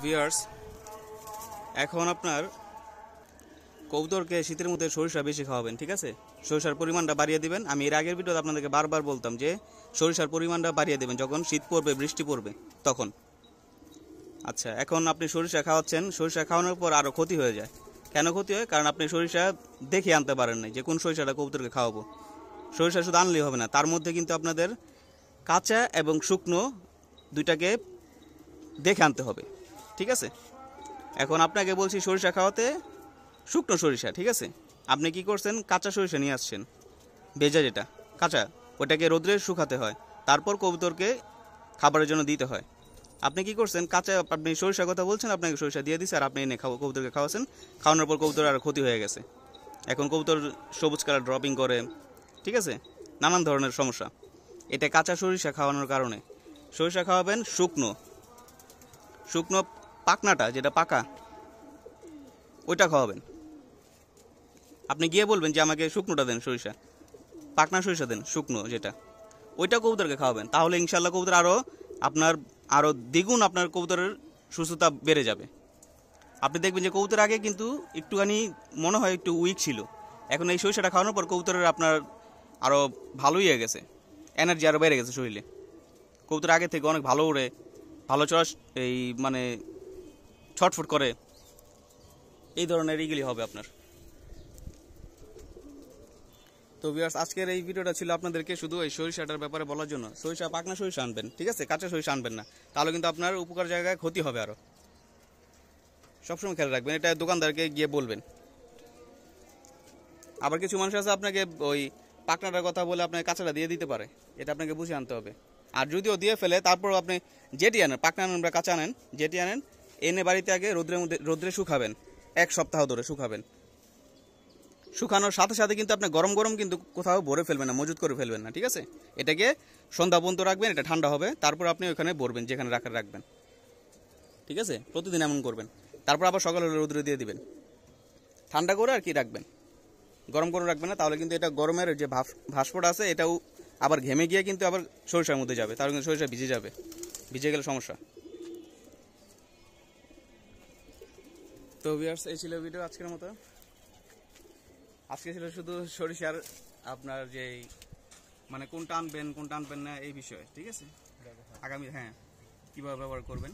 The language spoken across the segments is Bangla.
ভিউয়ার্স এখন আপনার কবুতরকে শীতের মধ্যে সরিষা বেশি খাওয়াবেন, ঠিক আছে? সরিষার পরিমাণটা বাড়িয়ে দিবেন। আমি এর আগের ভিডিওতে আপনাদেরকে বারবার বলতাম যে সরিষার পরিমাণটা বাড়িয়ে দিবেন যখন শীত পড়বে, বৃষ্টি পড়বে তখন। আচ্ছা, এখন আপনি সরিষা খাওয়াচ্ছেন, সরিষা খাওয়ানোর পর আরও ক্ষতি হয়ে যায়। কেন ক্ষতি হয়? কারণ আপনি সরিষা দেখে আনতে পারেন নাই যে কোন সরিষাটা কবুতরকে খাওয়াবো। সরিষা শুধু আনলেই হবে না, তার মধ্যে কিন্তু আপনাদের কাঁচা এবং শুকনো দুইটাকে দেখে আনতে হবে, ঠিক আছে? এখন আপনাকে বলছি সরিষা খাওয়াতে শুকনো সরিষা, ঠিক আছে? আপনি কি করছেন? কাঁচা সরিষা নিয়ে আসছেন, ভেজা যেটা কাঁচা, ওটাকে রোদ্রে শুকাতে হয়, তারপর কবুতরকে খাবারের জন্য দিতে হয়। আপনি কি করছেন? কাঁচা আপনি সরিষার কথা বলছেন, আপনাকে সরিষা দিয়ে দিচ্ছে আর আপনি এনে কবুতরকে খাওয়াচ্ছেন। খাওয়ানোর পর কবুতর আর ক্ষতি হয়ে গেছে। এখন কবুতর সবুজ কালার ড্রপিং করে, ঠিক আছে, নানান ধরনের সমস্যা। এটা কাঁচা সরিষা খাওয়ানোর কারণে। সরিষা খাওয়াবেন শুকনো, শুকনো পাকনাটা যেটা পাকা ওইটা খাওয়াবেন। আপনি গিয়ে বলবেন যে আমাকে শুকনোটা দেন, সরিষা পাকনা সরিষা দেন, শুকনো যেটা, ওইটা কবুতরকে খাওয়াবেন। তাহলে ইনশাল্লাহ কবুতর আরও দ্বিগুণ আপনার কবুতরের সুস্থতা বেড়ে যাবে। আপনি দেখবেন যে কবুতর আগে কিন্তু একটুখানি মনে হয় একটু উইক ছিল, এখন এই সরিষাটা খাওয়ানোর পর কবুতরের আপনার আরও ভালোই হয়ে গেছে, এনার্জি আরও বেড়ে গেছে শরীরে। কবুতর আগে থেকে অনেক ভালো ওড়ে, ভালো চড়া, এই মানে ছটফট করে, এই ধরনের এগুলি হবে আপনার। তো ভিউয়ার্স, আজকের এই ভিডিওটা ছিল আপনাদেরকে শুধু এই সরিষাটার ব্যাপারে বলার জন্য। সরিষা পাকনা সরিষা আনবেন, ঠিক আছে? কাঁচা সরিষা আনবেন না, তাহলে কিন্তু আপনার উপকার জায়গায় ক্ষতি হবে আরও। সবসময় খেয়াল রাখবেন, এটা দোকানদারকে গিয়ে বলবেন। আবার কিছু মানুষ আছে আপনাকে ওই পাকনাটার কথা বলে আপনাকে কাঁচাটা দিয়ে দিতে পারে, এটা আপনাকে বুঝে আনতে হবে। আর যদিও দিয়ে ফেলে, তারপরও আপনি যেটি আনেন, পাকনা আনেন বা কাঁচা আনেন, যেটি আনেন এনে বাড়িতে আগে রোদ্রে শুকাবেন, এক সপ্তাহ ধরে শুকাবেন। শুকানোর সাথে সাথে কিন্তু আপনি গরম গরম কিন্তু কোথাও ভরে ফেলবেন না, মজুত করে ফেলবেন না, ঠিক আছে? এটাকে সন্ধ্যা পর্যন্ত রাখবেন, এটা ঠান্ডা হবে, তারপর আপনি ওখানে ভরবেন যেখানে রাখার রাখবেন, ঠিক আছে? প্রতিদিন এমন করবেন। তারপর আবার সকালে রোদ্রে দিয়ে দিবেন, ঠান্ডা করে আর কি রাখবেন, গরম করে রাখবেন না। তাহলে কিন্তু এটা গরমের যে ভাস্পটা আছে এটাও আবার ঘেমে গিয়ে কিন্তু আবার সরিষার মধ্যে যাবে, তাহলে কিন্তু সরিষা ভিজে যাবে, ভিজে গেলে সমস্যা। তো ভিউয়ার্স, এই ছিল ভিডিও আজকের মতো। আজকে ছিল শুধু সরিষার আপনার যে মানে কোনটা আনবেন কোনটা আনবেন না এই বিষয়ে, ঠিক আছে? আগামী হ্যাঁ কীভাবে ব্যবহার করবেন।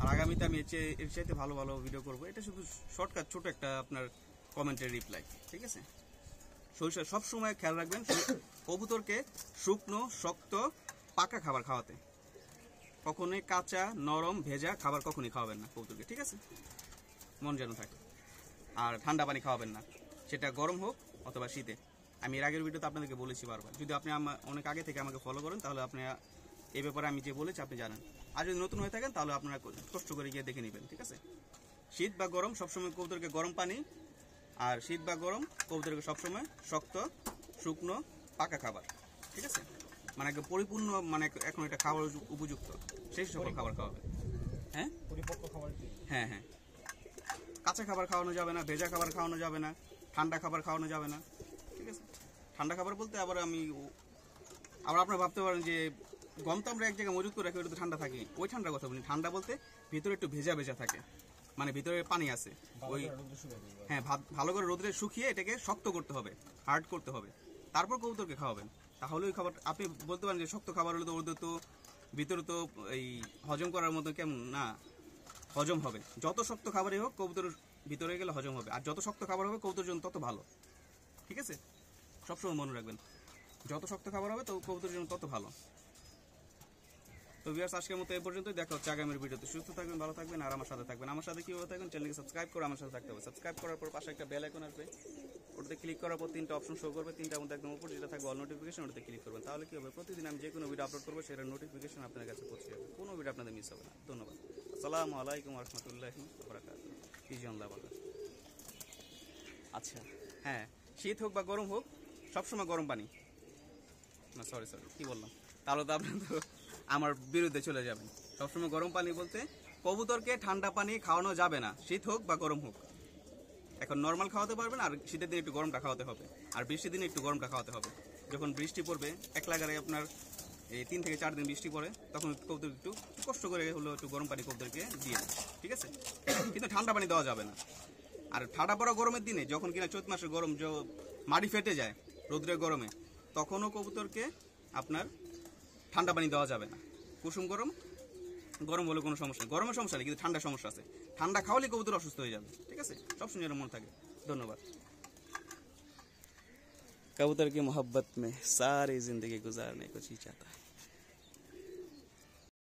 আর আগামীতে আমি এর চাইতে ভালো ভালো ভিডিও করব। এটা শুধু শর্টকাট ছোট একটা আপনার কমেন্টের রিপ্লাই, ঠিক আছে? সরিষা সবসময় খেয়াল রাখবেন কবুতরকে শুকনো শক্ত পাকা খাবার খাওয়াতে, কখনোই কাঁচা নরম ভেজা খাবার কখনই খাওয়াবেন না কবুতরকে, ঠিক আছে? মন যেন থাকে। আর ঠান্ডা পানি খাওয়াবেন না, সেটা গরম হোক অথবা শীতে। আমি এর আগের ভিডিওতে আপনাদেরকে বলেছি বারবার, যদি আপনি অনেক আগে থেকে আমাকে ফলো করেন তাহলে আপনি এই ব্যাপারে আমি যে বলেছি আপনি জানেন। আর যদি নতুন হয়ে থাকেন তাহলে আপনারা কষ্ট করে গিয়ে দেখে নেবেন, ঠিক আছে? শীত বা গরম সবসময় কবুতরকে গরম পানি, আর শীত বা গরম কবুতরকে সবসময় শক্ত শুকনো পাকা খাবার, ঠিক আছে? মানে পরিপূর্ণ মানে এখন এটা খাবার উপযুক্ত সেই সকল খাবার খাওয়াবে। হ্যাঁ, পরিপক্ক খাবার, হ্যাঁ হ্যাঁ। কাঁচা খাবার খাওয়ানো যাবে না, ভেজা খাবার খাওয়ানো যাবে না, ঠান্ডা খাবার খাওয়ানো যাবে না, ঠিক আছে? ঠান্ডা খাবার বলতে আবার আবার আপনারা ভাবতে পারেন যে গম তো আমরা এক জায়গায় মজুত করে রাখি, ওটা তো ঠান্ডা থাকে, ওই ঠান্ডার কথা বলি। ঠান্ডা বলতে ভিতরে একটু ভেজা ভেজা থাকে, মানে ভিতরে পানি আছে, ওই হ্যাঁ ভালো করে রোদ্রে শুকিয়ে এটাকে শক্ত করতে হবে, হার্ড করতে হবে, তারপর কবুতরকে খাওয়াবেন। তাহলে ওই খাবার আপনি বলতে পারেন যে শক্ত খাবার হলে তো ওদের তো ভিতরে তো এই হজম করার মতো কেমন না, হজম হবে। যত শক্ত খাবারই হোক কবুতরের ভিতরে গেলে হজম হবে, আর যত শক্ত খাবার হবে কবুতরের জন্য তত ভালো, ঠিক আছে? সবসময় মনে রাখবেন যত শক্ত খাবার হবে তো কবুতরের জন্য তত ভালো। তো ভিউয়ার্স, আজকের মতো এই পর্যন্তই। দেখা হচ্ছে আগামীর ভিডিওতে। সুস্থ থাকবেন, ভালো থাকবেন, আর আমার সাথে থাকবেন। আমার সাথে কীভাবে থাকবেন? চ্যানেলকে সাবস্ক্রাইব করে আমার সাথে থাকতে হবে। সাবস্ক্রাইব করার পর পাশে একটা বেল আইকন আসবে, ওটাতে ক্লিক করার পর তিনটা অপশন শো করবে, তিনটা মধ্যে একদম উপরে যেটা থাকবে অল নোটিফিকেশন, ওটাতে ক্লিক করবেন। তাহলে কী হবে? প্রতিদিন আমি যে কোনো ভিডিও আপলোড করবো সেটার নোটিফিকেশন আপনার কাছে পৌঁছে যাবে, কোনো ভিডিও আপনাদের মিস হবে না। ধন্যবাদ। আসসালামু আলাইকুম রহমতুল্লাহি ওয়া বারাকাতুহু। আচ্ছা হ্যাঁ, শীত হোক বা গরম হোক সবসময় গরম পানি না, সরি কি বললাম, তাহলে তো আপনার তো আমার বিরুদ্ধে চলে যাবেন। সবসময় গরম পানি বলতে কবুতরকে ঠান্ডা পানি খাওয়ানো যাবে না, শীত হোক বা গরম হোক। এখন নর্মাল খাওয়াতে পারবেন, আর শীতের দিন একটু গরমটা খাওয়াতে হবে, আর বৃষ্টির দিনে একটু গরমটা খাওয়াতে হবে। যখন বৃষ্টি পড়বে এক লাগারে আপনার तीन থেকে চার दिन বৃষ্টি পড়ে তখন কবুতর একটু কষ্ট করে হলো একটু গরম পানি কবুতরকে দিয়ে দেয়, ঠিক আছে। কিন্তু ঠান্ডা পানি দেওয়া যাবে না। আর ঠাডা পড়া গরমের দিনে যখন কিনা চৈত মাসের গরম মাটি ফেটে যায় রোদ্রের গরমে, তখনও কবুতরকে আপনার ঠান্ডা পানি দেওয়া যাবে না। কুসুম গরম গরম হলে কোনো সমস্যা নেই, গরমের সমস্যা নেই, কিন্তু ঠান্ডা সমস্যা আছে। ঠান্ডা খাওয়ালে কবুতর অসুস্থ হয়ে যাবে, ঠিক আছে। সবসময় যেন মনে থাকে। ধন্যবাদ। कबूतर की मोहब्बत में सारी जिंदगी गुजारने को जी चाहता है।